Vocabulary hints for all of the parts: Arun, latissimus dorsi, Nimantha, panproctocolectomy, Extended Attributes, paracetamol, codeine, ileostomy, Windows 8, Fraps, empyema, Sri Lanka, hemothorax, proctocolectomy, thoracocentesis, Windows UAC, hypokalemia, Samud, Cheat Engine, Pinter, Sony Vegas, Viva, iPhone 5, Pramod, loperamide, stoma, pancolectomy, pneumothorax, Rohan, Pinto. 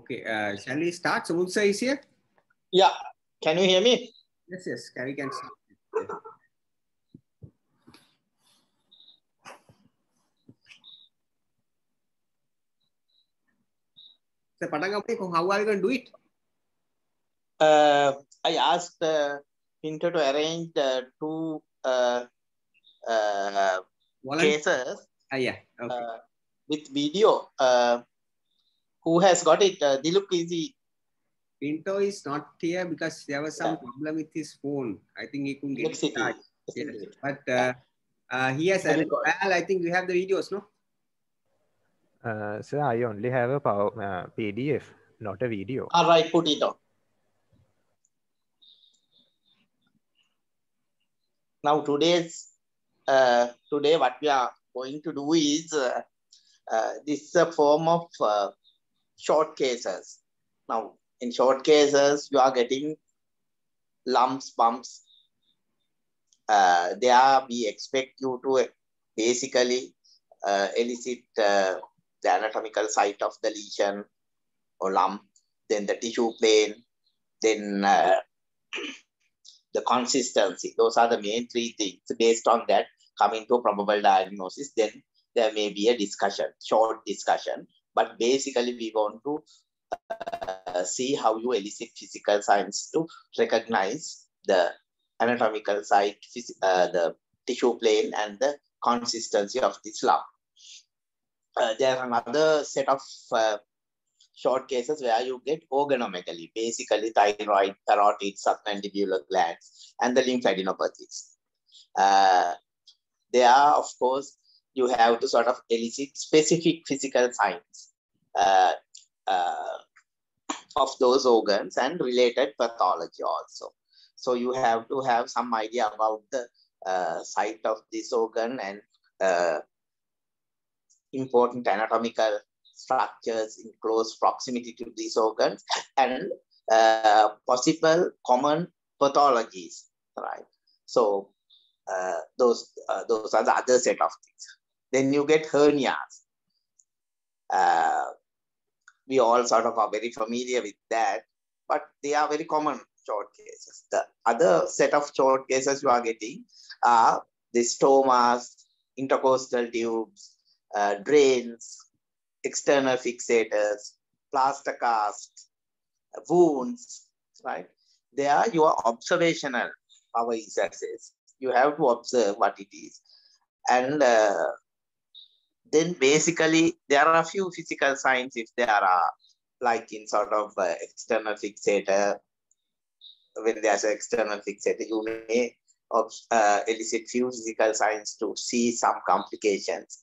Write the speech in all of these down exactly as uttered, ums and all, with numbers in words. Okay, uh, shall we start? Samud sir is here? Yeah, can you hear me? Yes, yes, we can start. Sir, how are you going to do it? Uh, I asked uh, Pinter to arrange uh, two uh, uh, cases ah, yeah. Okay. uh, with video. Uh, who has got it? Uh, they look easy. Pinto is not here because there was some yeah. problem with his phone. I think he couldn't get it. Yes. But uh, uh, he has, well, I think we have the videos, no? Uh, sir, I only have a power, uh, P D F, not a video. All right, put it on. Now today's, uh, today what we are going to do is, uh, uh, this is a form of uh, short cases. Now, in short cases, you are getting lumps, bumps. Uh, there we expect you to basically uh, elicit uh, the anatomical site of the lesion or lump, then the tissue plane, then uh, the consistency. Those are the main three things. Based on that, coming to a probable diagnosis, then there may be a discussion, short discussion. But basically, we want to uh, see how you elicit physical signs to recognize the anatomical site, uh, the tissue plane, and the consistency of this lump. Uh, there are another set of uh, short cases where you get organomegaly, basically thyroid, parotid, submandibular glands, and the lymphadenopathies. Uh, they are, of course, you have to sort of elicit specific physical signs uh, uh, of those organs and related pathology also. So you have to have some idea about the uh, site of this organ and uh, important anatomical structures in close proximity to these organs and uh, possible common pathologies, right? So uh, those, uh, those are the other set of things. Then you get hernias. Uh, we all sort of are very familiar with that, but they are very common short cases. The other set of short cases you are getting are the stomas, intercostal tubes, uh, drains, external fixators, plaster casts, wounds, right? They are your observational power assessments. You have to observe what it is. And uh, then basically, there are a few physical signs if there are, like in sort of uh, external fixator. When there's an external fixator, you may uh, elicit few physical signs to see some complications.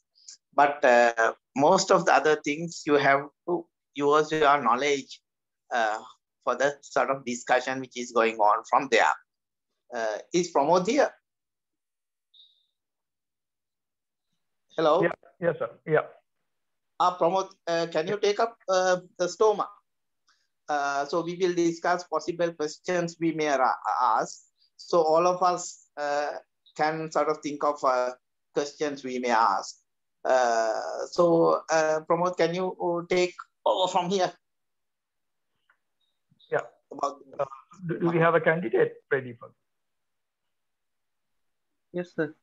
But uh, most of the other things, you have to use your knowledge uh, for the sort of discussion which is going on from there. Uh, is Pramod here? Hello? Yeah. Yes, sir. Yeah. Uh, Pramod, uh, can you take up uh, the stoma? Uh, so we will discuss possible questions we may ask. So all of us uh, can sort of think of uh, questions we may ask. Uh, so uh, Pramod, can you take over from here? Yeah. About uh, do, do we have a candidate ready for? Yes, sir.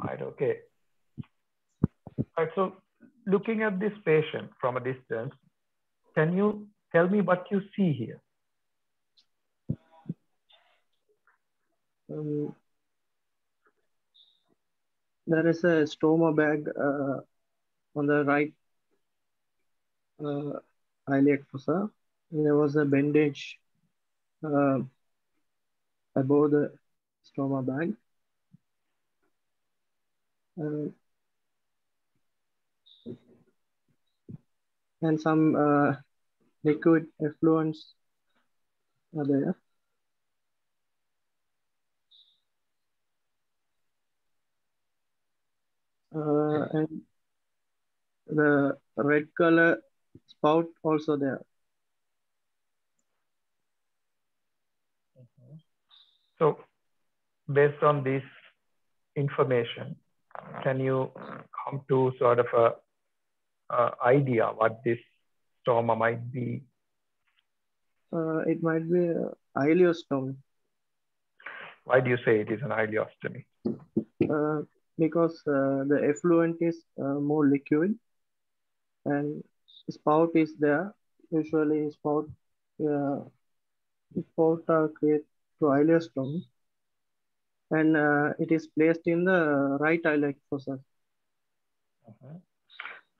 Right. Okay. Right, so looking at this patient from a distance, can you tell me what you see here? Um, there is a stoma bag uh, on the right uh, eyelid fossa. There was a bandage uh, above the stoma bag. Uh, and some uh, liquid effluents are there. Uh, and the red color spout also there. Mm-hmm. So based on this information, can you come to sort of a, a idea what this stoma might be? Uh, it might be uh, ileostomy. Why do you say it is an ileostomy? Uh, because uh, the effluent is uh, more liquid and spout is there. Usually spout, uh, spout are created to ileostomy, and uh, it is placed in the right iliac fossa. Okay.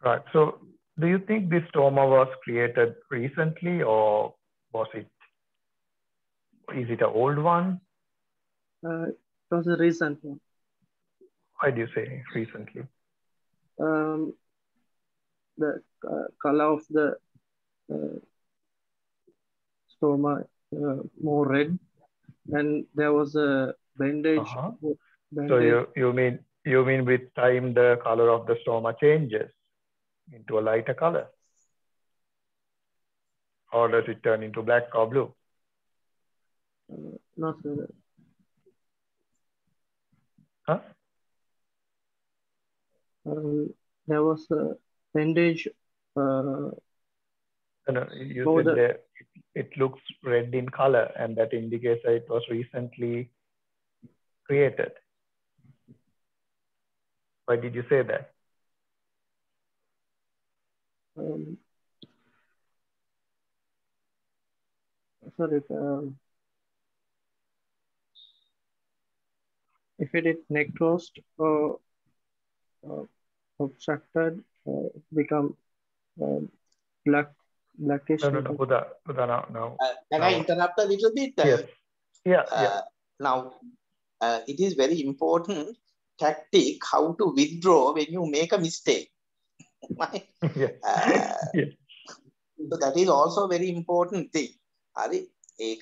Right. So do you think this stoma was created recently, or was it, is it an old one? Uh, it was a recent one. Why do you say recently? Um, the uh, color of the uh, stoma uh, more red, and there was a bandage. Uh-huh. bandage. So you, you mean you mean with time the color of the stoma changes into a lighter color, or does it turn into black or blue? Uh, not really. Huh? Um, there was a bandage. Uh, no, you said the... there, it looks red in color, and that indicates that it was recently created. Why did you say that? Um, sorry, um, if it is necrosed or uh, obstructed, uh, it become uh, black, blackish. No, no, no, Buddha, Buddha, no, no. Uh, can no. I interrupt a little bit? Yes. Yeah, uh, yeah. Now, uh, it is very important tactic how to withdraw when you make a mistake. Right? Yeah. Uh, yeah. So that is also a very important thing. Hari, now you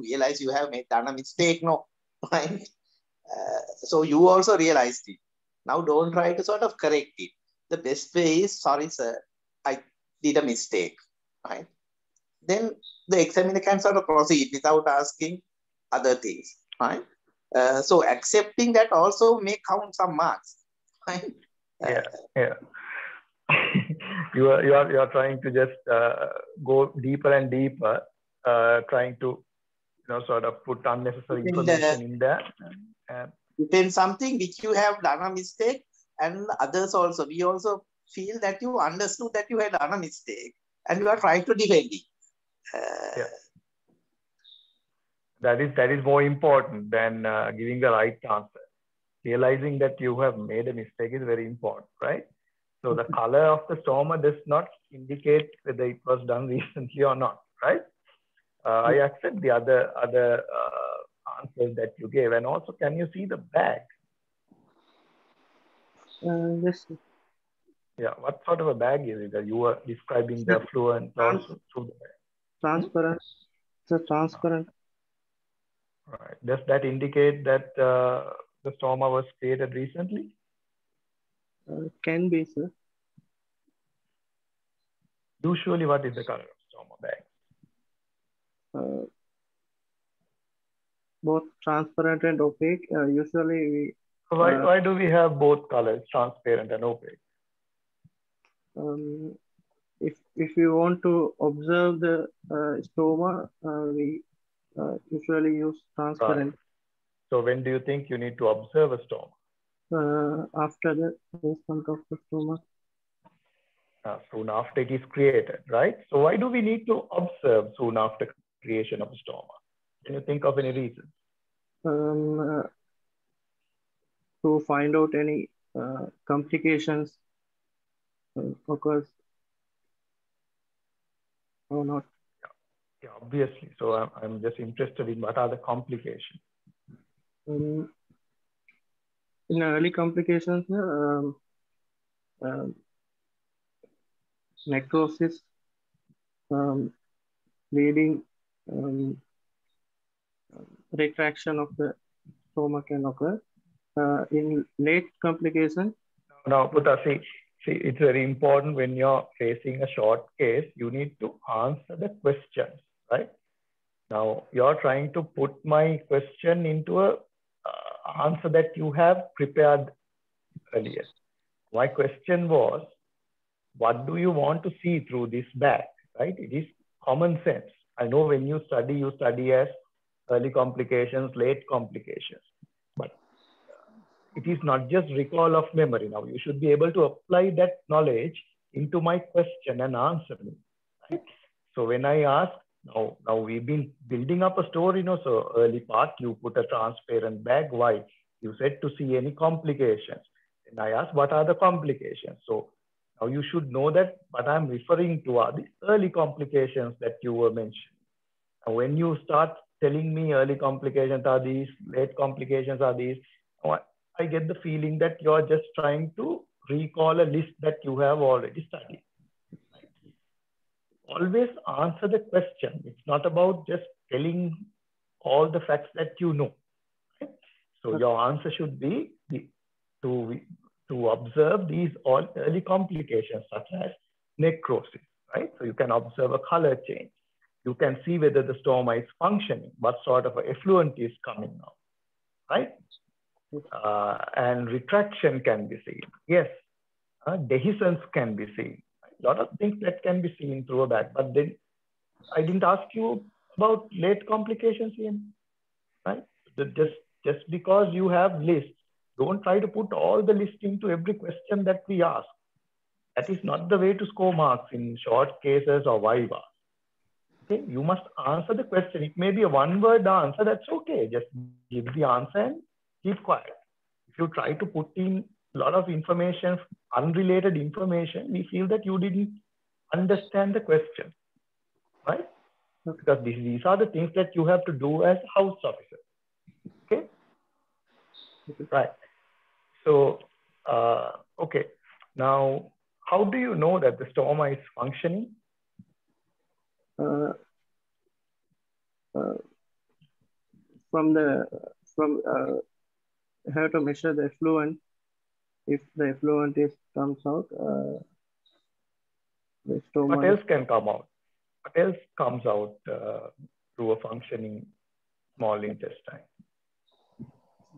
realize you have made a mistake, no? Right? Uh, so you also realized it. Now don't try to sort of correct it. The best way is, sorry sir, I did a mistake. Right? Then the examiner can sort of proceed without asking other things. Right? Uh, so accepting that also may count some marks, right? Yeah, yeah. you are you are you are trying to just uh, go deeper and deeper, uh, trying to you know sort of put unnecessary information in there. And then something which you have done a mistake, and others also. We also feel that you understood that you had done a mistake, and you are trying to defend it. Uh, yeah. That is, that is more important than uh, giving the right answer. Realizing that you have made a mistake is very important, right? So the color of the stoma does not indicate whether it was done recently or not, right? Uh, I accept the other, other uh, answers that you gave. And also, can you see the bag? Uh, yes. Yeah, what sort of a bag is it? You were describing the fluent also through the bag. Transparent. It's a transparent. Right. Does that indicate that uh, the stoma was created recently? Uh, can be, sir. Usually, what is the color of stoma bags? Uh, both transparent and opaque. Uh, usually, we. Uh, why, why do we have both colors, transparent and opaque? Um, if if you want to observe the uh, stoma, uh, we. Uh, usually use transparent. Right. So when do you think you need to observe a stoma? Uh, after the placement of the stoma. Uh, soon after it is created, right? So why do we need to observe soon after creation of a stoma? Can you think of any reason? Um, uh, to find out any uh, complications uh, occurs or not. Yeah, obviously. So I'm, I'm just interested in what are the complications. Um, in early complications, um, um, necrosis, um, bleeding, um, retraction of the stoma can occur. Uh, in late complications. Now, Buddha, see, see, it's very important when you're facing a short case, you need to answer the questions. Right? Now, you're trying to put my question into a uh, answer that you have prepared earlier. My question was, what do you want to see through this bag, right? It is common sense. I know when you study, you study as early complications, late complications, but it is not just recall of memory. Now you should be able to apply that knowledge into my question and answer me, right? So when I ask, now, now we've been building up a story, you know, so early part, you put a transparent bag, why? You said to see any complications. And I asked, what are the complications? So now you should know that what I'm referring to are the early complications that you were mentioning. Now, when you start telling me early complications are these, late complications are these, I get the feeling that you're just trying to recall a list that you have already studied. Always answer the question. It's not about just telling all the facts that you know. Right? So your answer should be the, to, to observe these all early complications such as necrosis, right? So you can observe a color change. You can see whether the stoma is functioning, what sort of effluent is coming out, right? Uh, and retraction can be seen. Yes, uh, dehiscence can be seen. A lot of things that can be seen through a bag, but then I didn't ask you about late complications in, right? Just, just because you have lists, don't try to put all the lists into every question that we ask. That is not the way to score marks in short cases or viva. Okay, you must answer the question. It may be a one-word answer, that's okay. Just give the answer and keep quiet. If you try to put in a lot of information, unrelated information, we feel that you didn't understand the question, right? Because these, these are the things that you have to do as house officer, okay? Right. So, uh, okay. Now, how do you know that the stoma is functioning? Uh, uh, from the, from, uh, how to measure the effluent. If the effluent is comes out, uh, the stoma. What else can come out? What else comes out uh, through a functioning small intestine?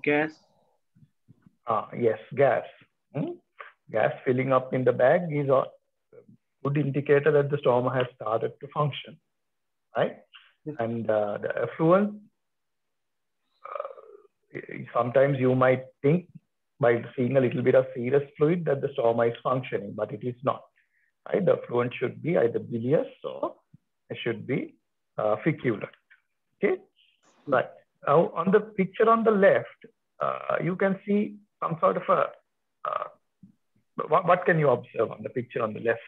Gas. Ah, yes, gas. Hmm? Gas filling up in the bag is a good indicator that the stoma has started to function, right? Yes. And uh, the effluent, uh, sometimes you might think by seeing a little bit of serous fluid that the stoma is functioning, but it is not, right? The fluid should be either bilious or it should be uh, feculent, okay? Right, now on the picture on the left, uh, you can see some sort of a, uh, what, what can you observe on the picture on the left?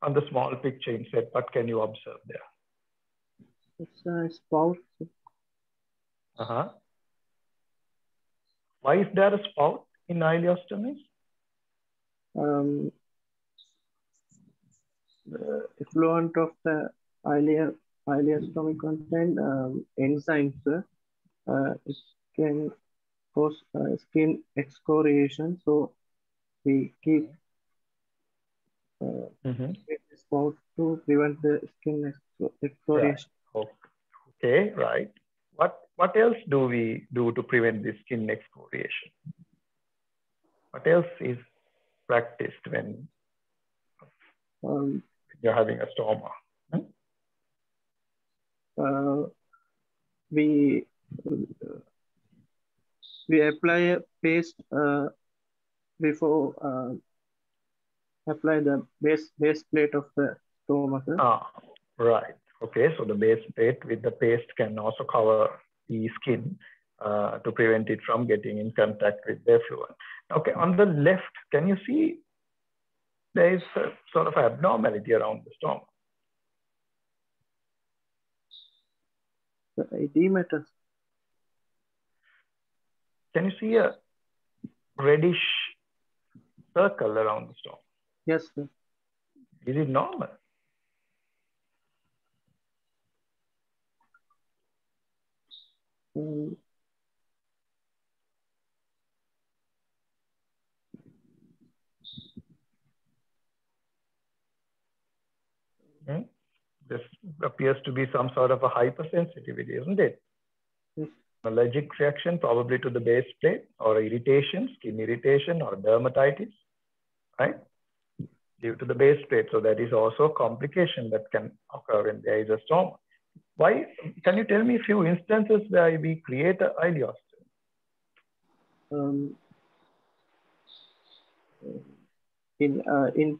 On the small picture instead, what can you observe there? It's a spout. Uh-huh. Why is there a spout in ileostomies? Um, the effluent of the ileo ileostomy contain um, enzymes. Uh, it can cause uh, skin excoriation, so we keep Uh, mm-hmm. spout to prevent the skin excoriation. Right. Okay, right. What what else do we do to prevent the skin excoriation? What else is practiced when um, you're having a stoma? Hmm? Uh, we we apply a paste uh, before. Uh, Apply the base base plate of the stoma. Ah, right. Okay, so the base plate with the paste can also cover the skin uh, to prevent it from getting in contact with the effluent. Okay, on the left, can you see there is a sort of abnormality around the stoma? The edema. Can you see a reddish circle around the stoma? Yes, sir. Is it normal? Mm. Okay. Just appears to be some sort of a hypersensitivity, isn't it? Mm. Allergic reaction probably to the base plate, or irritation, skin irritation, or dermatitis, right? Due to the base plate. So that is also a complication that can occur when there is a storm. Why? Can you tell me a few instances where we create an ileostomy? Um, in uh, in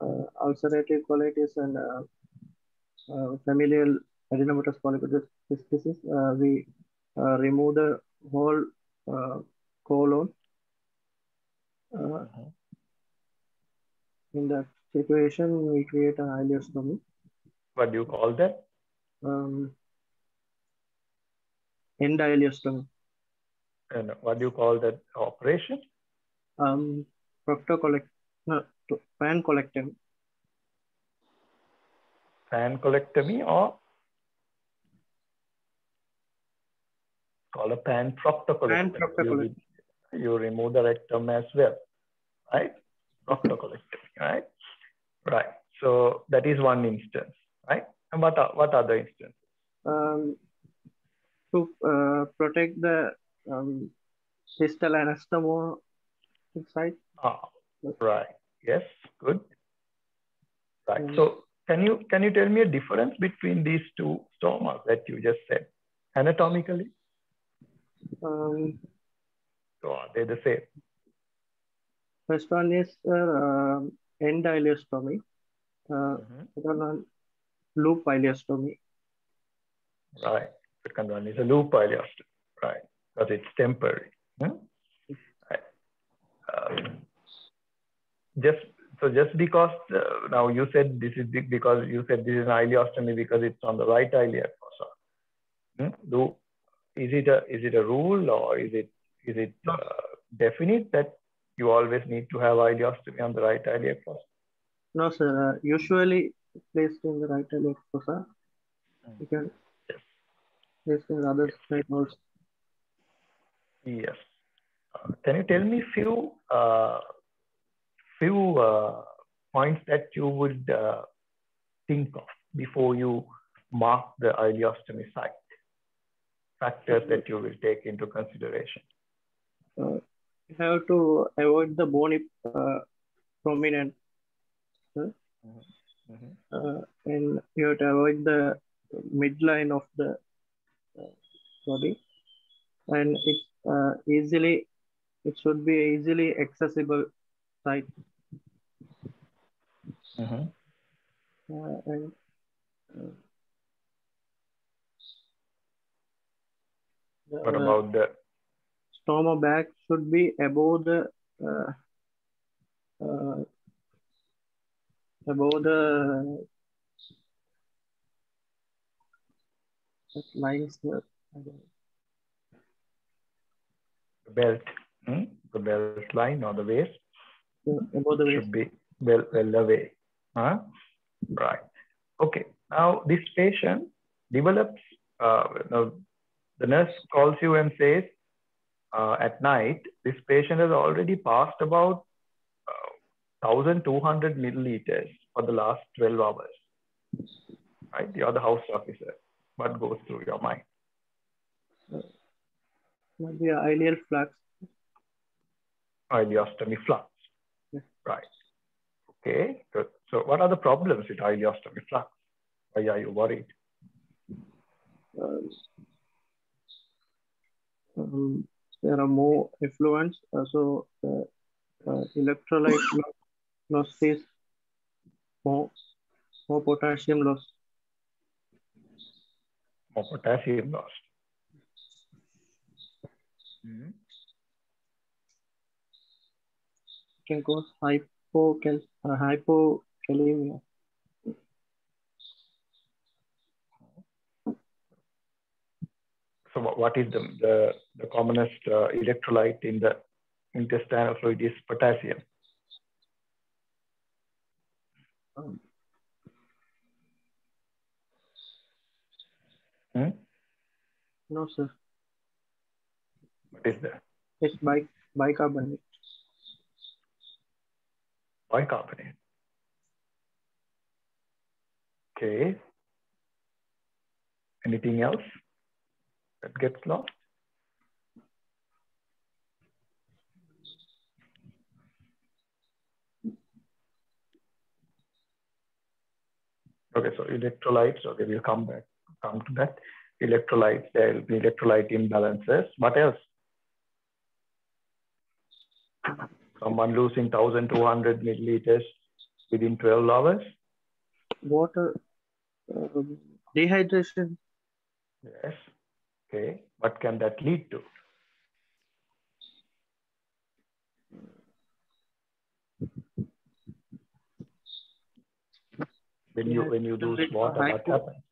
uh, ulcerative colitis and uh, uh, familial adenomatous polyposis disease, uh, we uh, remove the whole uh, colon. Uh, in that situation, we create an ileostomy. What do you call that? Um, end ileostomy. And what do you call that operation? Um, proctocolect, no, pancolectomy. Pancolectomy or? Call a panproctocolectomy. Panproctocolectomy. You, you remove the rectum as well, right? Proctocolectomy, right? Right. So that is one instance, right? And what are, what other instances? Um, to uh, protect the Um, distal anastomose side. Ah, right. Yes, good. Right. Mm. So, can you can you tell me a difference between these two stomas that you just said anatomically? Um, so are they the same? First one is uh, end ileostomy. Uh, mm-hmm. Second one, loop ileostomy. Right. Second one is a loop ileostomy. Right. Because it's temporary. Hmm? Right. Um, just so just because uh, now you said this is because you said this is an ileostomy because it's on the right iliac fossa. Hmm? Do is it a is it a rule or is it is it uh, definite that you always need to have ileostomy on the right iliac fossa? No, sir. Uh, usually placed in the right iliac fossa. Hmm. You can yes. place in the other yes. side also. Yes. Uh, can you tell me few uh, few uh, points that you would uh, think of before you mark the ileostomy site? Factors that you will take into consideration. Uh, you have to avoid the bony uh, prominent, huh? Mm-hmm. uh, and you have to avoid the midline of the body, and it's Uh, easily, it should be easily accessible site. Uh-huh. uh, and uh, what the, about the stoma back should be above the uh, uh, above the lines there. Belt, hmm? The belt line or the waist, yeah, above the waist. Should be well, well away. Huh? Right. Okay. Now this patient develops. Uh, now the nurse calls you and says, uh, at night, this patient has already passed about uh, one thousand two hundred milliliters for the last twelve hours. Right? You're the house officer. What goes through your mind? Might be ileal flux. Ileostomy flux. Yeah. Right. Okay. Good. So what are the problems with ileostomy flux? Why are you worried? Um, um, there are more effluents. Uh, so uh, uh, electrolyte loss is more, more potassium loss. More potassium loss. Mm-hmm. Can cause hypocal uh, hypokalemia. So what, what is the the, the commonest uh, electrolyte in the intestinal fluid is potassium. Um, hmm? No, sir. What is that? It's bi bicarbonate. Bicarbonate. Okay. Anything else that gets lost? Okay, so electrolytes, okay, we'll come back, come to that. Electrolytes, there will be electrolyte imbalances. What else? Someone losing one thousand two hundred milliliters within twelve hours. Water, um, dehydration. Yes, okay. What can that lead to? When you, when you lose water, what happens?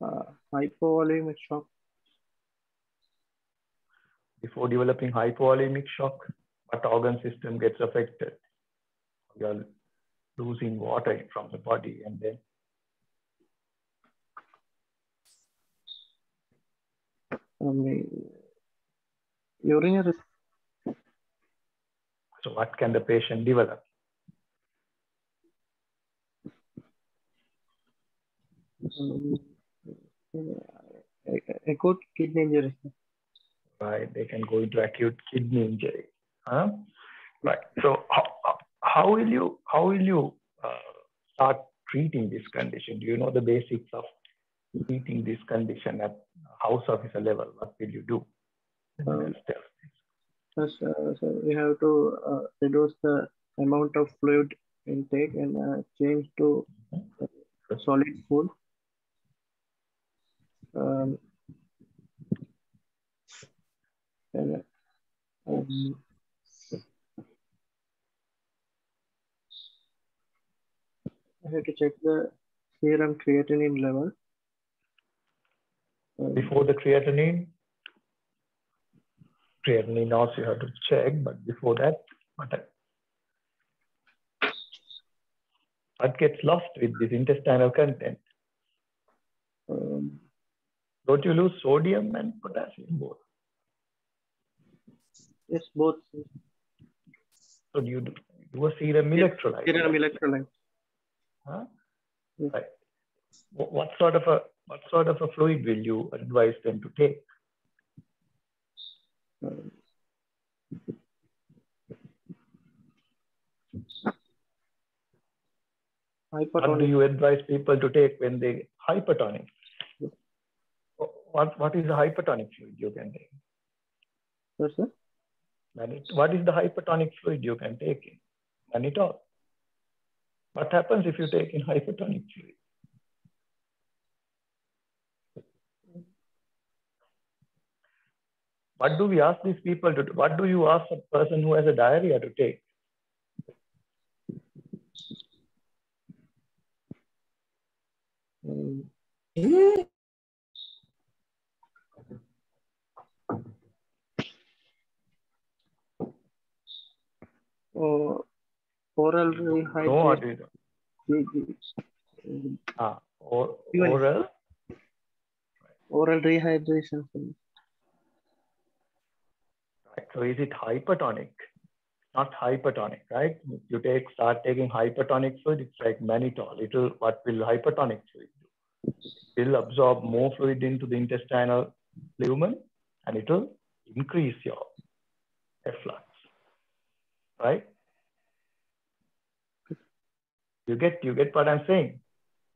Uh, hypovolemic shock. Before developing hypovolemic shock, what organ system gets affected? You are losing water from the body, and then um, urinary. So what can the patient develop? Um, Acute kidney injury. Right, they can go into acute kidney injury. Huh? Right. So how, how will you how will you uh, start treating this condition? Do you know the basics of treating this condition at house officer level? What will you do? Um, yes, uh, so we have to uh, reduce the amount of fluid intake and uh, change to uh, solid food. Um, and, um, I have to check the serum creatinine level. Um, before the creatinine, creatinine also you have to check, but before that, what, what gets lost with this intestinal content? Um, Don't you lose sodium and potassium both? Yes, both. So do you do, do a serum electrolyte? Serum electrolyte. Huh? Yes. Right. What sort of a what sort of a fluid will you advise them to take? Um, what do you advise people to take when they hypertonic? What, what is the hypertonic fluid you can take? Yes, sir. What is the hypertonic fluid you can take in? None at all. What happens if you take in hypertonic fluid? What do we ask these people to do? What do you ask a person who has a diarrhea to take? Mm. Or oral rehydration. No, ah, or, oral. Oral rehydration. Right. So is it hypertonic? Not hypertonic, right? If you take start taking hypertonic fluid, it's like mannitol. It'll what will hypertonic fluid do? It'll absorb more fluid into the intestinal lumen, and it will increase your efflux. Right? You get you get what I'm saying.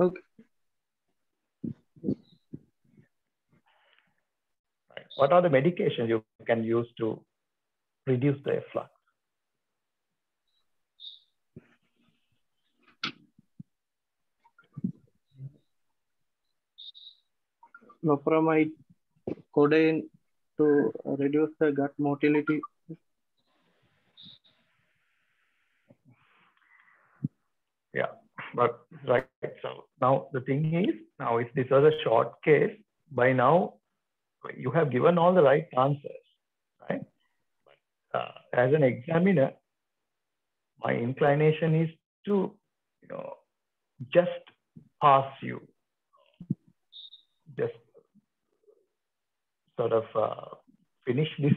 Okay. Right. What are the medications you can use to reduce the efflux? Loperamide, codeine to reduce the gut motility. Yeah, but right. So now the thing is, now if this was a short case, by now you have given all the right answers, right? But uh, as an examiner, my inclination is to, you know, just pass you, just sort of uh, finish this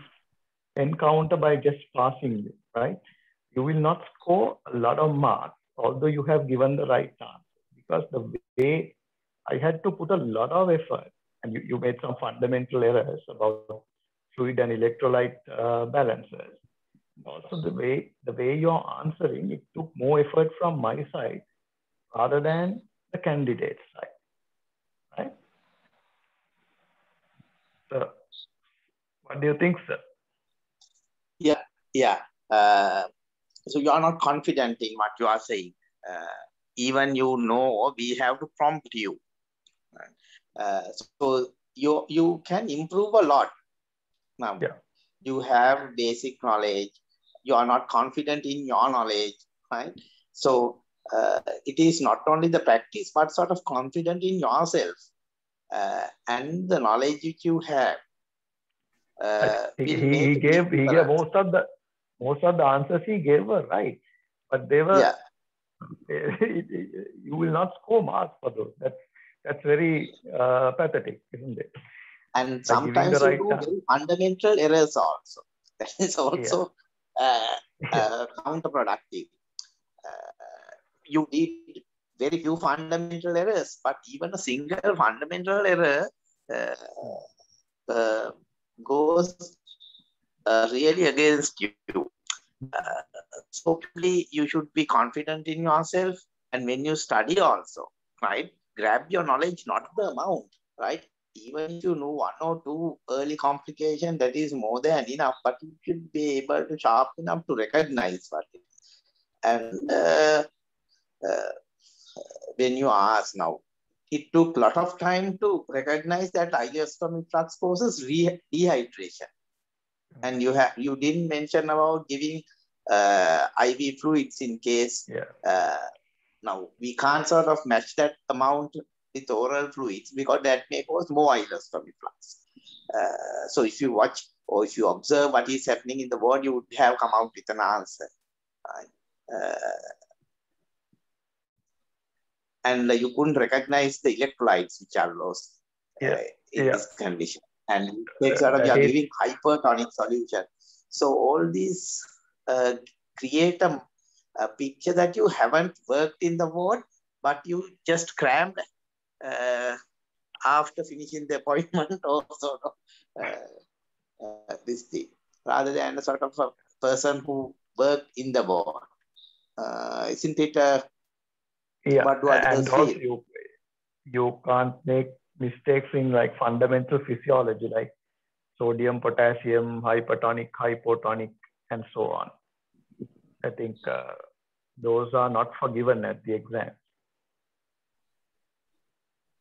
encounter by just passing you, right? You will not score a lot of marks, although you have given the right answer, because the way I had to put a lot of effort and you, you made some fundamental errors about fluid and electrolyte uh, balances. Also, the way the way you're answering, it took more effort from my side rather than the candidate side, right? So, what do you think, sir? Yeah, yeah. Uh, so you are not confident in what you are saying. Uh, even you know we have to prompt you. Right? Uh, so you you can improve a lot. Now yeah. You have basic knowledge. You are not confident in your knowledge, right? So uh, it is not only the practice, but sort of confident in yourself uh, and the knowledge which you have. Uh, he he gave he gave most of the most of the answers he gave were right, but they were. Yeah. You will not score marks for those. That's that's very uh, pathetic, isn't it? And sometimes you do very fundamental errors also. That is also yeah. uh, uh, counterproductive. Uh, you did very few fundamental errors, but even a single fundamental error uh, uh, goes uh, really against you. Uh, so hopefully you should be confident in yourself, and when you study also, right, grab your knowledge, not the amount, right? Even if you know one or two early complications, that is more than enough, but you should be able to sharpen up to recognize what it is. And uh, uh, when you ask now, it took a lot of time to recognize that digestive flux causes dehydration. And you have you didn't mention about giving uh, I V fluids in case. Yeah. Uh, now we can't sort of match that amount with oral fluids because that may cause more ileostomy flux. Uh, so if you watch or if you observe what is happening in the world, you would have come out with an answer. Right? Uh, and you couldn't recognize the electrolytes which are lost yeah. uh, in yeah. this condition. And it takes out of you are giving hypertonic solution. So all these uh, create a, a picture that you haven't worked in the ward, but you just crammed uh, after finishing the appointment or sort of uh, uh, this thing, rather than a sort of a person who worked in the ward. Uh, isn't it? A, yeah, but what and also you, you can't make mistakes in like fundamental physiology, like sodium, potassium, hypertonic, hypotonic, and so on. I think uh, those are not forgiven at the exam.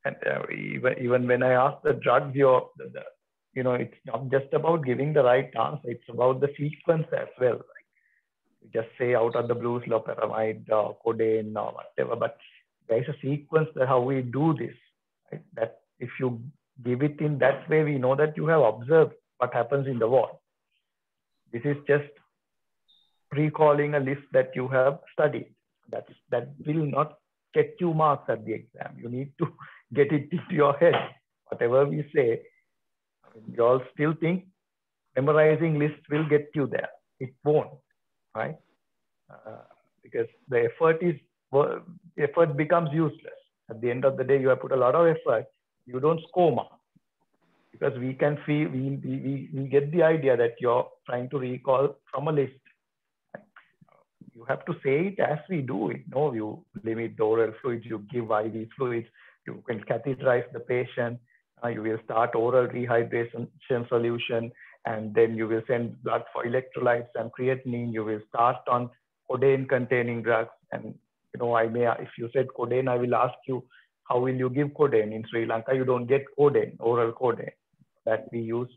And uh, even, even when I ask the drugs, you're, the, the, you know, it's not just about giving the right answer, it's about the sequence as well. Like you just say out of the blue, loperamide or codeine or whatever, but there's a sequence that how we do this. Right? That if you give it in that way, we know that you have observed what happens in the ward. This is just recalling a list that you have studied. That's, that will not get you marks at the exam. You need to get it into your head. Whatever we say, you all still think memorizing lists will get you there. It won't, right? Uh, because the effort, is, effort becomes useless. At the end of the day, you have put a lot of effort. You don't score marks because we can feel we, we, we get the idea that you're trying to recall from a list. You have to say it as we do it. No, you limit the oral fluids, you give I V fluids, you can catheterize the patient, uh, you will start oral rehydration solution, and then you will send blood for electrolytes and creatinine. You will start on codeine containing drugs. And you know, I may, if you said codeine, I will ask you, how will you give codeine? In Sri Lanka, you don't get codeine, oral codeine. That we use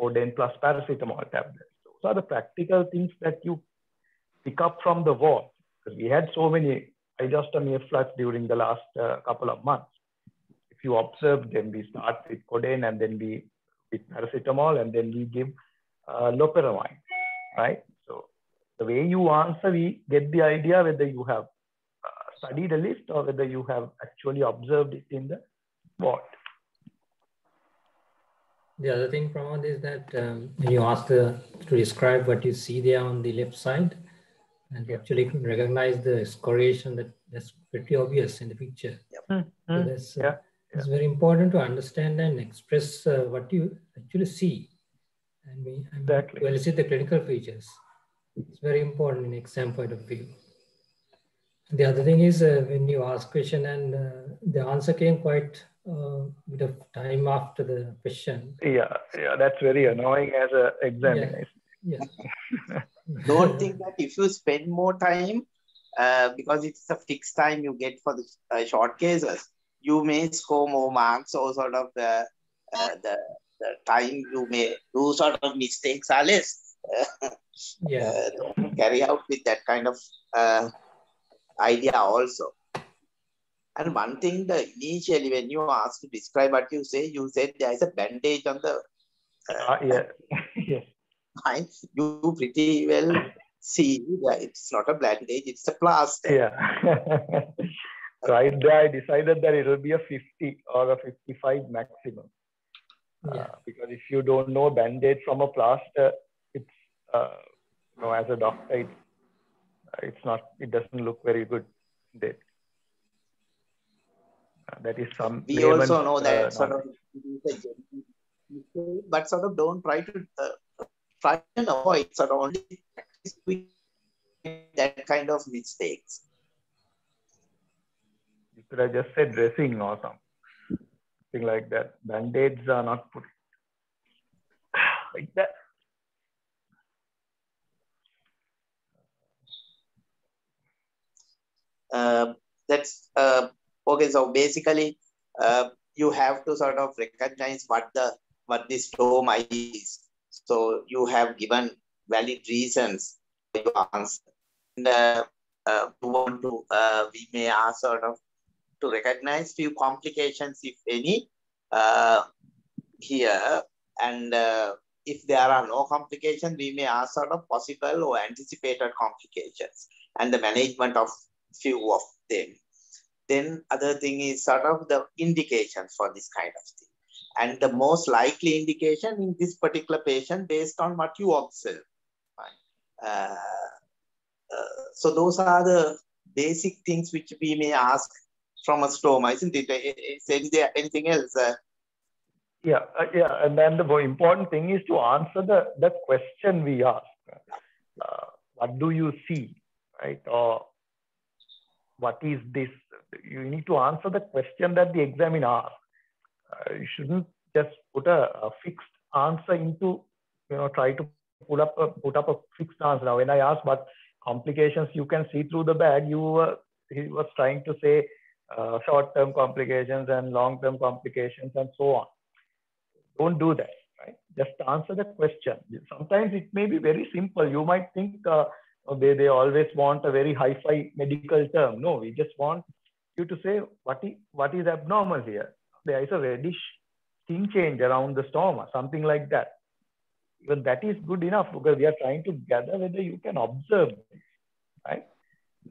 codeine plus paracetamol tablets. Those are the practical things that you pick up from the war. Because we had so many ileostomy flux during the last uh, couple of months. If you observe them, we start with codeine and then we with paracetamol and then we give uh, loperamide, right? So the way you answer, we get the idea whether you have studied a list or whether you have actually observed it in the board. The other thing, Pramod, is that um, when you ask the, to describe what you see there on the left side, and you actually can recognize the scoriation that, that's pretty obvious in the picture. Yep. Mm-hmm. So that's, uh, yeah. It's yeah. very important to understand and express uh, what you actually see. And we exactly. well, see the clinical features. It's very important in exam point of view. The other thing is uh, when you ask question and uh, the answer came quite a uh, bit of time after the question. Yeah, yeah, that's very annoying as an examiner. Yeah. Yeah. Don't think that if you spend more time, uh, because it's a fixed time you get for the uh, short cases, you may score more marks, or sort of the, uh, the, the time you may do sort of mistakes are less. Yeah. Uh, don't carry out with that kind of uh, idea also. And one thing, that initially when you asked to describe what you say, you said there is a bandage on the... Uh, uh, yeah. yeah. Mind. You pretty well see that it's not a bandage, it's a plaster. Yeah. Right there, I decided that it will be a fifty or a fifty-five maximum. Yeah. Uh, because if you don't know bandage from a plaster, it's, uh, you know, as a doctor, it, it's not, it doesn't look very good. That, uh, that is some. We also know that uh, sort of, but sort of don't try to uh, try and avoid sort of only that kind of mistakes. You could have just said dressing or something, something like that. Band-aids are not put like that. Uh, that's uh, okay. So basically, uh, you have to sort of recognize what the what this trauma is. So you have given valid reasons for your answer. And, uh, uh, you want to uh, we may ask sort of to recognize few complications, if any, uh, here. And uh, if there are no complications, we may ask sort of possible or anticipated complications and the management of few of them. Then other thing is sort of the indication for this kind of thing. And the most likely indication in this particular patient based on what you observe. Uh, uh, so those are the basic things which we may ask from a stoma, isn't it? Is there anything else? Uh, yeah, uh, yeah. And then the more important thing is to answer the, the question we ask. Uh, what do you see, right? Or what is this? You need to answer the question that the examiner asks. Uh, you shouldn't just put a, a fixed answer into, you know, try to pull up a, put up a fixed answer. Now, when I asked what complications you can see through the bag, you were, he was trying to say uh, short-term complications and long-term complications and so on. Don't do that, right? Just answer the question. Sometimes it may be very simple. You might think uh, they, they always want a very hi-fi medical term. No, we just want you to say what is, what is abnormal here. There is a reddish skin change around the stoma, something like that. Even that is good enough because we are trying to gather whether you can observe this, right?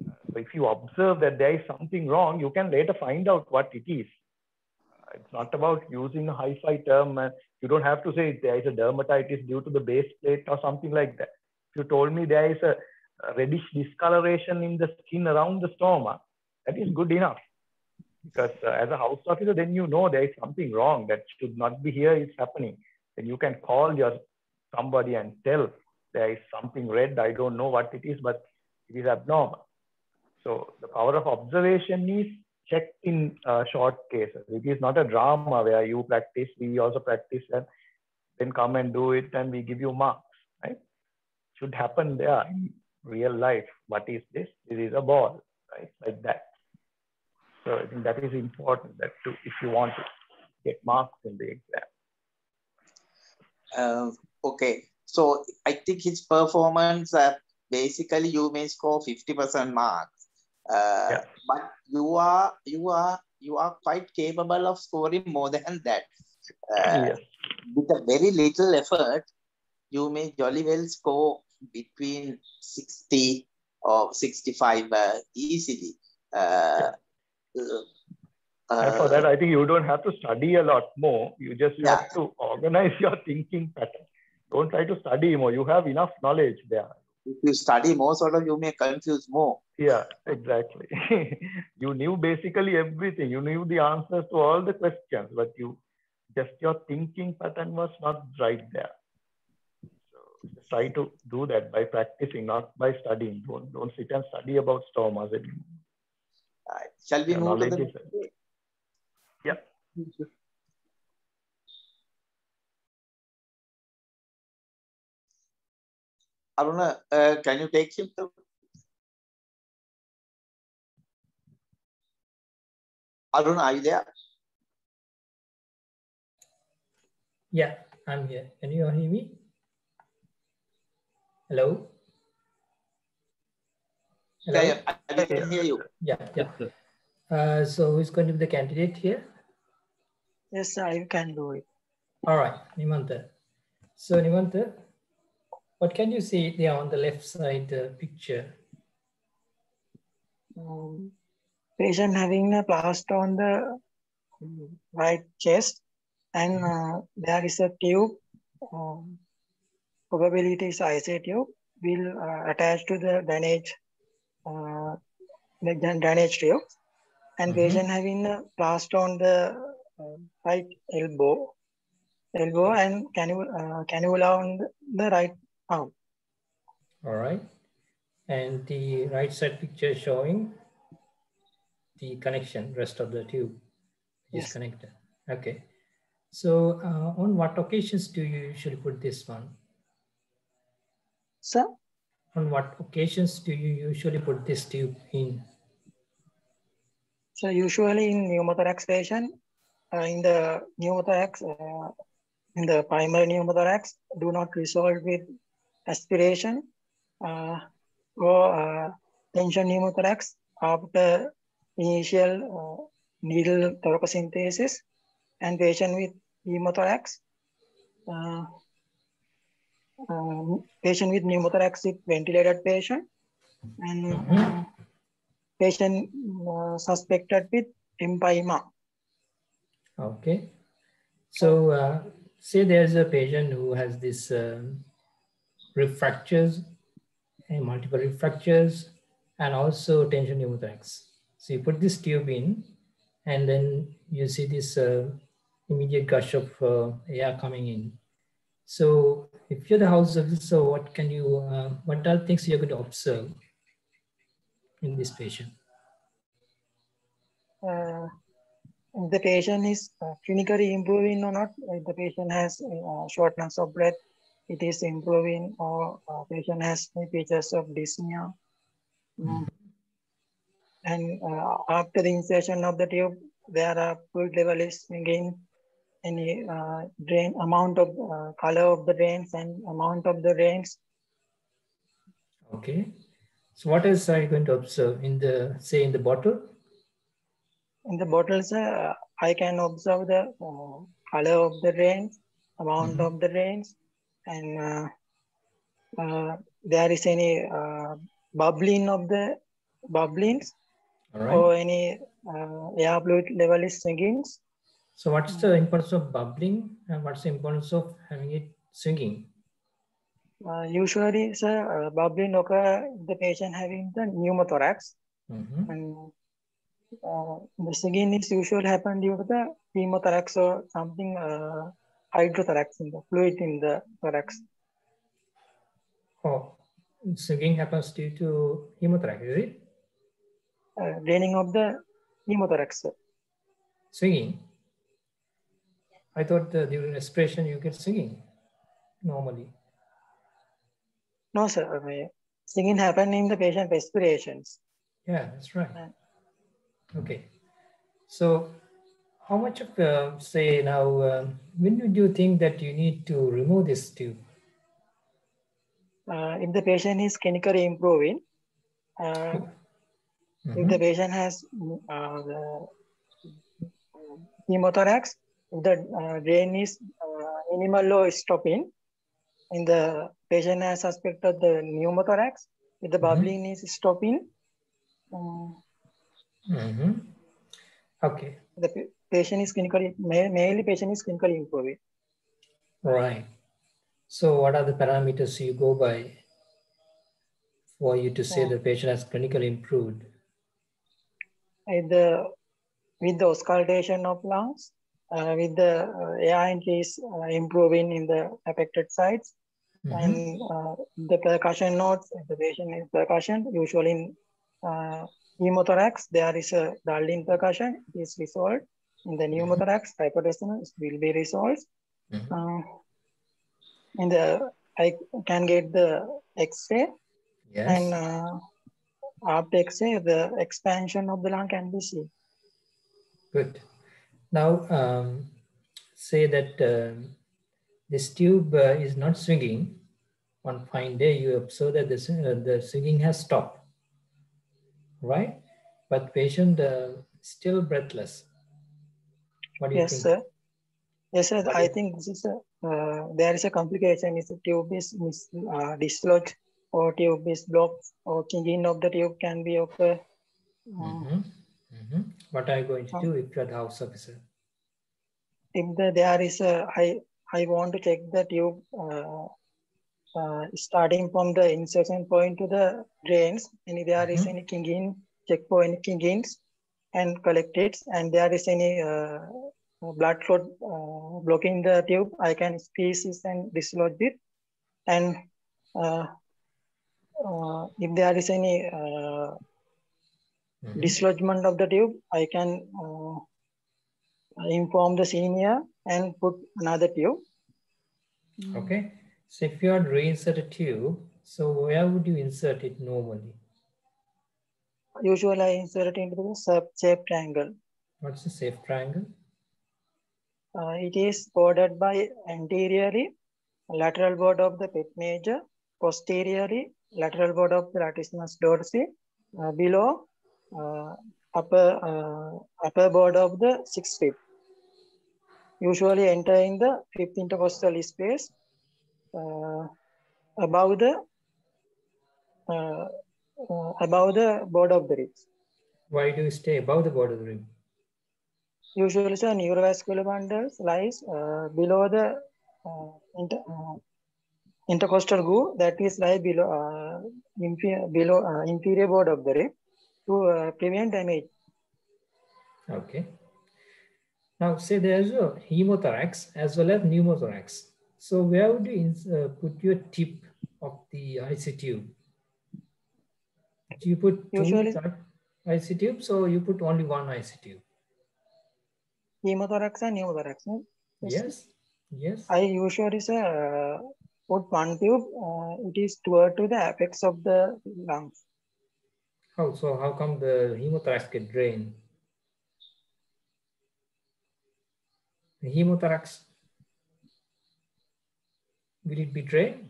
So if you observe that there is something wrong, you can later find out what it is. It's not about using a hi-fi term. You don't have to say there is a dermatitis due to the base plate or something like that. If you told me there is a reddish discoloration in the skin around the stoma, that is good enough. Because uh, as a house officer, then you know there is something wrong that should not be here, it's happening. Then you can call your somebody and tell there is something red, I don't know what it is, but it is abnormal. So the power of observation is checked in uh, short cases. It is not a drama where you practice, we also practice, and then come and do it and we give you marks, right? Should happen there in real life. What is this? This is a ball, right? Like that. So I think that is important that to, if you want to get marks in the exam. Uh, okay, so I think his performance, uh, basically you may score fifty percent marks, uh, yeah. but you are you are you are quite capable of scoring more than that. Uh, yes. With a very little effort, you may jolly well score between sixty or sixty-five uh, easily. Uh, yeah. Uh, and for that, I think you don't have to study a lot more. You just yeah. have to organize your thinking pattern. Don't try to study more. You have enough knowledge there. If you study more, sort of, you may confuse more. Yeah, exactly. You knew basically everything. You knew the answers to all the questions, but you just your thinking pattern was not right there. So just try to do that by practicing, not by studying. Don't don't sit and study about stormers anymore. Uh, shall we move to the? Yeah. Aruna, uh, can you take him through? Arun, are you there? Yeah, I'm here. Can you hear me? Hello? Hello? Yeah, yeah, I can hear you. Yeah, yeah. Uh, so who's going to be the candidate here? Yes, sir, you can do it. All right, Nimantha. So Nimantha, what can you see there on the left side uh, picture? Um, Patient having a plaster on the right chest, and uh, there is a tube, um, probability is I C tube, will uh, attach to the drainage, uh, drainage tube, and mm-hmm. patient having a plaster on the uh, right elbow, elbow and cannula, uh, cannula on the right arm. All right, and the right side picture showing the connection, rest of the tube is yes. connected. Okay. So uh, on what occasions do you usually put this one? Sir? On what occasions do you usually put this tube in? So usually in pneumothorax patient, uh, in the pneumothorax, uh, in the primary pneumothorax, do not resolve with aspiration uh, or uh, tension pneumothorax after initial uh, needle thoracocentesis and patient with pneumothorax, uh, um, patient with pneumothorax with ventilated patient, and uh, patient uh, suspected with empyema. Okay. So uh, say there's a patient who has this uh, refractures, and multiple refractures, and also tension pneumothorax. So you put this tube in, and then you see this uh, immediate gush of uh, air coming in. So if you're the house surgeon, so what can you, uh, what are things you're going to observe in this patient? Uh, if the patient is uh, clinically improving or not, if the patient has uh, shortness of breath, it is improving, or uh, patient has features of dyspnea. Mm-hmm. And uh, after the insertion of the tube, there are fluid level is again any uh, drain amount of uh, color of the drains and amount of the drains. Okay. So what else are you going to observe in the, say in the bottle? In the bottles, uh, I can observe the uh, color of the drains, amount mm-hmm. of the drains, and uh, uh, there is any uh, bubbling of the bubblings. All right. Or any uh, air fluid level is sinking. So what's the importance of bubbling and what's the importance of having it sinking? Uh, usually, sir, uh, bubbling occurs the patient having the pneumothorax. Mm-hmm. And uh, the sinking is usually happen due to the pneumothorax or something, uh, hydrothorax, in the fluid in the thorax. Oh, sinking happens due to pneumothorax, is it? Uh, draining of the pneumothorax. Singing? I thought uh, during respiration you get singing normally. No, sir. Uh, singing happens in the patient respirations. Yeah, that's right. Uh, okay. So how much of, uh, say now, uh, when would you think that you need to remove this tube? Uh, if the patient is clinically improving, uh, mm-hmm. if the patient has uh, the pneumothorax, if the uh, drain is uh, minimal or stopping, and the patient has suspected the pneumothorax, if the bubbling mm-hmm. is stopping. Um, mm-hmm. Okay. The patient is clinically, mainly patient is clinically improving. Right. So what are the parameters you go by for you to say yeah. the patient has clinically improved? With the, with the auscultation of lungs, uh, with the uh, A I N Ts uh, improving in the affected sites, mm-hmm. and uh, the percussion notes, if the patient is percussion, usually in uh, pneumothorax, there is a Darlene percussion, it is resolved. In the pneumothorax, mm-hmm. hypotestament will be resolved. Mm-hmm. uh, in the, I can get the X-ray, yes. and uh, after X-ray, the expansion of the lung can be seen. Good. Now, um, say that uh, this tube uh, is not swinging. One fine day, you observe that the, uh, the swinging has stopped, right? But patient uh, still breathless. What do you yes, think? Sir. Yes, sir. What I think this is a, uh, there is a complication. If the tube is mis uh, dislodged or tube is blocked or changing of the tube can be occur. Uh, mm-hmm. Mm-hmm. What are you going to uh, do if you are the house officer? If the, there is a, I, I want to check the tube uh, uh, starting from the insertion point to the drains. And if there mm-hmm. is any kinging, check for any kingings and collect it. And there is any uh, blood clot uh, blocking the tube, I can squeeze it and dislodge it. And uh, uh, if there is any uh, mm-hmm. dislodgement of the tube, I can uh, inform the senior and put another tube. Okay. So if you had reinsert a tube, so where would you insert it normally? Usually I insert it into the safe triangle. What's the safe triangle? Uh, it is bordered by anteriorly, lateral border of the pit major, posteriorly, lateral border of the latissimus dorsi, uh, below, uh, upper, uh, upper border of the sixth rib. Usually entering the fifth intercostal space, uh, above the, uh, uh, above the border of the ribs. Why do you stay above the border of the rib? Usually, sir, neurovascular bundles lies uh, below the uh, inter uh, intercostal groove, that is lie below uh, inferior, below uh, inferior board of the rib to uh, prevent damage. Okay. Now, say there is a hemothorax as well as pneumothorax. So, where would you uh, put your tip of the I C tube? Do you put usually two I C tubes, or you put only one I C tube? Hemothorax and pneumothorax. Yes, yes. I usually uh, put one tube, uh, it is toward to the apex of the lungs. How, so how come the hemothorax get drained? The hemothorax, will it be drained?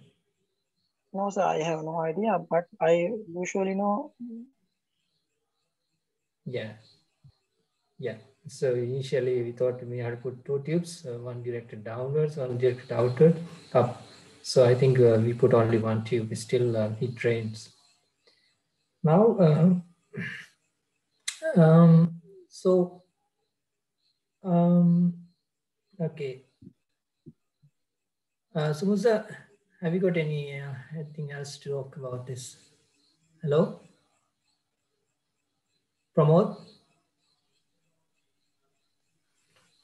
No, sir, I have no idea, but I usually know. Yeah, yeah. So initially we thought we had to put two tubes, uh, one directed downwards, one directed outward, up. So I think uh, we put only one tube, it's still uh, it drains. Now, uh, um, so, um, okay. Uh, so Musa, have you got any uh, anything else to talk about this? Hello? Pramod?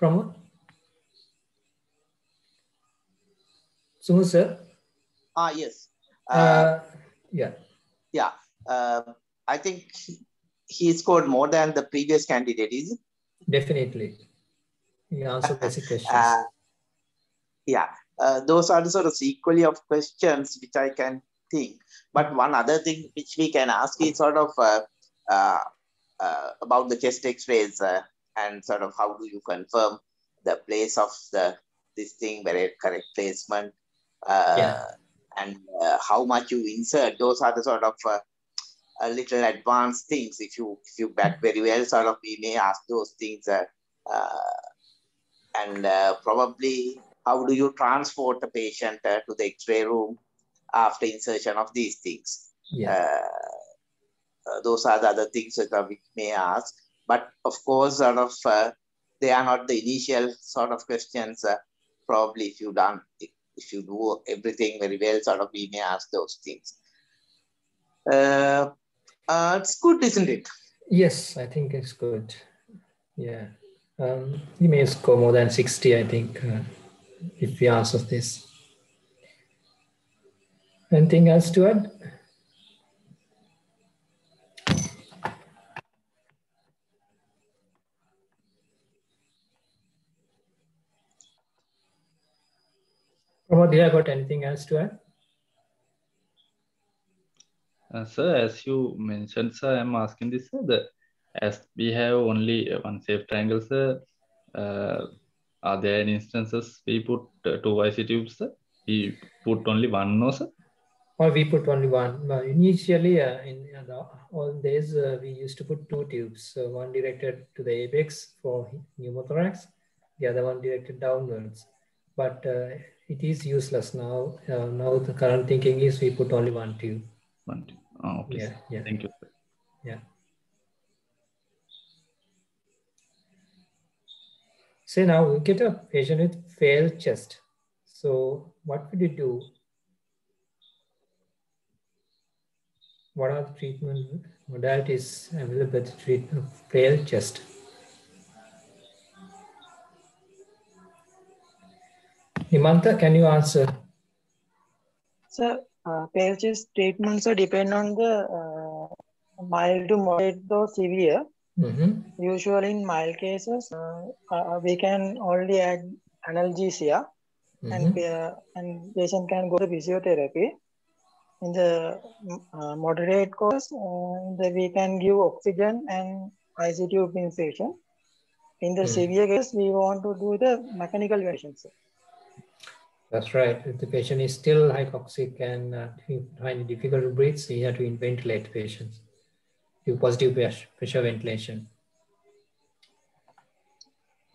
Pramod? Samud sir? Ah, yes. Uh, uh, yeah. Yeah. Uh, I think he scored more than the previous candidate, is it? Definitely. He answered basic questions. Uh, yeah. Uh, those are the sort of sequel of questions which I can think. But one other thing which we can ask is sort of uh, uh, uh, about the chest X-rays. Uh, And sort of how do you confirm the place of the this thing, where correct placement, uh, yeah. and uh, how much you insert? Those are the sort of uh, a little advanced things. If you if you bat very well, sort of we may ask those things. Uh, uh, and uh, probably how do you transport the patient uh, to the X-ray room after insertion of these things? Yeah. Uh, those are the other things that we may ask. But of course, sort of, uh, they are not the initial sort of questions. Uh, probably, if you done, if you do everything very well, sort of, we may ask those things. Uh, uh, it's good, isn't it? Yes, I think it's good. Yeah. Um, he may score more than sixty, I think, uh, if we ask of this. Anything else to add? Pramod, did I got anything else to add? Uh, sir, as you mentioned, sir, I'm asking this, sir, that as we have only one safe triangle, sir, uh, are there any instances we put uh, two I C tubes, sir? We put only one, no, sir? Or we put only one. But initially, uh, in uh, the old days, uh, we used to put two tubes, so one directed to the apex for pneumothorax, the other one directed downwards. But uh, it is useless now. Uh, now the current thinking is we put only one tube. One tube. Oh, okay. Yeah, yeah. Thank you. Yeah. So now we get a patient with failed chest. So what would you do? What are the treatment modalities available to treat failed chest? Nimantha, can you answer? Sir, uh, failed chest treatments depend on the uh, mild to moderate or severe. Mm-hmm. Usually in mild cases, uh, uh, we can only add analgesia, mm-hmm. and uh, and patient can go to physiotherapy. In the uh, moderate course, uh, we can give oxygen and I C tube infusion. In the mm-hmm. severe case, we want to do the mechanical ventilation. That's right. If the patient is still hypoxic and uh, find it difficult to breathe, so you have to ventilate patients. Do positive pressure ventilation.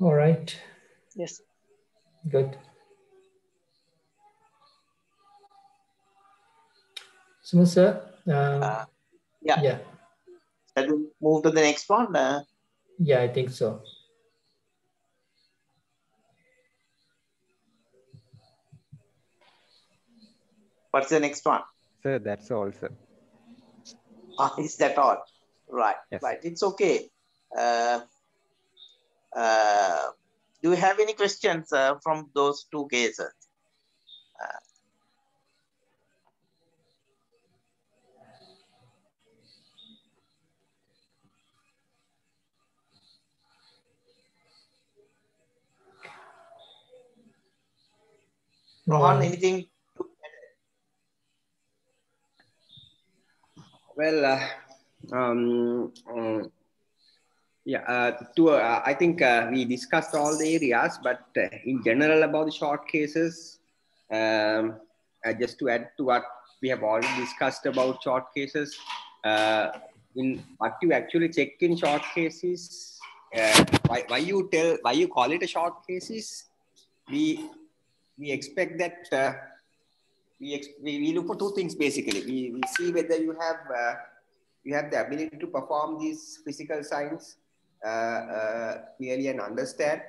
All right. Yes. Good. Samud, sir. Uh, uh, yeah. Yeah. Shall we move to the next one? Uh, yeah, I think so. What's the next one? Sir, that's all, sir. Ah, is that all? Right, yes. Right. It's okay. Uh, uh, do you have any questions uh, from those two cases? Uh, Rohan, anything? Well, uh, um, um, yeah, uh, to, uh, I think uh, we discussed all the areas, but uh, in general about the short cases, um, uh, just to add to what we have already discussed about short cases, uh, in what you actually check in short cases, uh, why, why you tell, why you call it a short cases, we, we expect that uh, We, we look for two things basically. We, we see whether you have uh, you have the ability to perform these physical signs uh, uh, clearly and understand,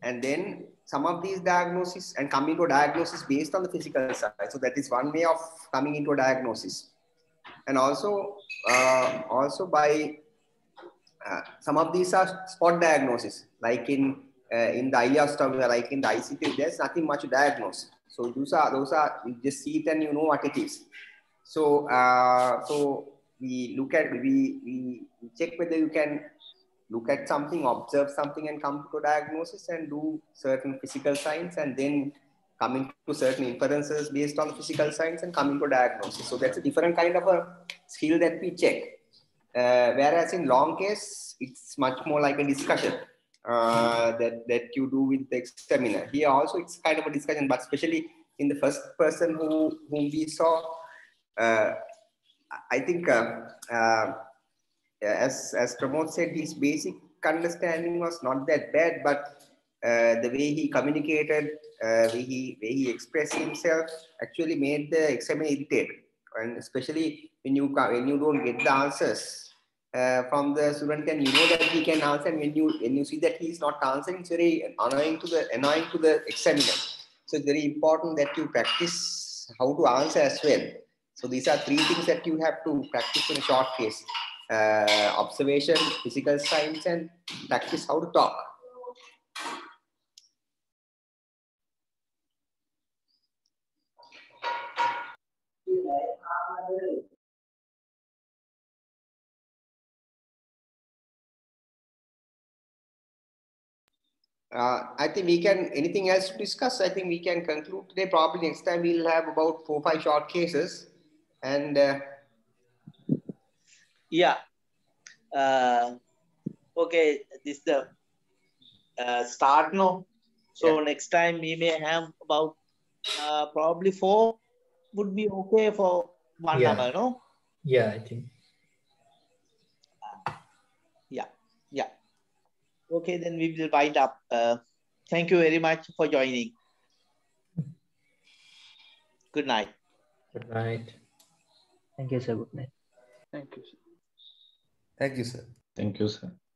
and then some of these diagnoses and coming to a diagnosis based on the physical signs. So that is one way of coming into a diagnosis, and also uh, also by uh, some of these are spot diagnosis, like in uh, in the ileostomy, like in the I C T. There's nothing much to diagnose. So those are, those are, you just see it and you know what it is. So, uh, so we look at, we, we check whether you can look at something, observe something and come to diagnosis and do certain physical signs and then coming to certain inferences based on physical signs and coming to diagnosis. So that's a different kind of a skill that we check. Uh, whereas in long case, it's much more like a discussion. Uh, that, that you do with the examiner. Here also it's kind of a discussion, but especially in the first person who, whom we saw, uh, I think uh, uh, as, as Pramod said, his basic understanding was not that bad, but uh, the way he communicated, uh, way he, way he expressed himself actually made the examiner irritated. And especially when you, when you don't get the answers, Uh, from the student, and you know that he can answer, and when you when you see that he is not answering, it's very annoying to the annoying to the examiner. So it's very important that you practice how to answer as well. So these are three things that you have to practice in a short case. Uh, observation, physical science, and practice how to talk. Uh, I think we can, anything else to discuss? I think we can conclude today. Probably next time we'll have about four or five short cases. And uh, yeah, uh, okay, this is the uh, start now. So yeah. Next time we may have about uh, probably four would be okay for one yeah. hour, no? Yeah, I think. Uh, yeah, yeah. Okay, then we will wind up. Uh, thank you very much for joining. Good night. Good night. Thank you, sir. Good night. Thank you, sir. Thank you, sir. Thank you, sir.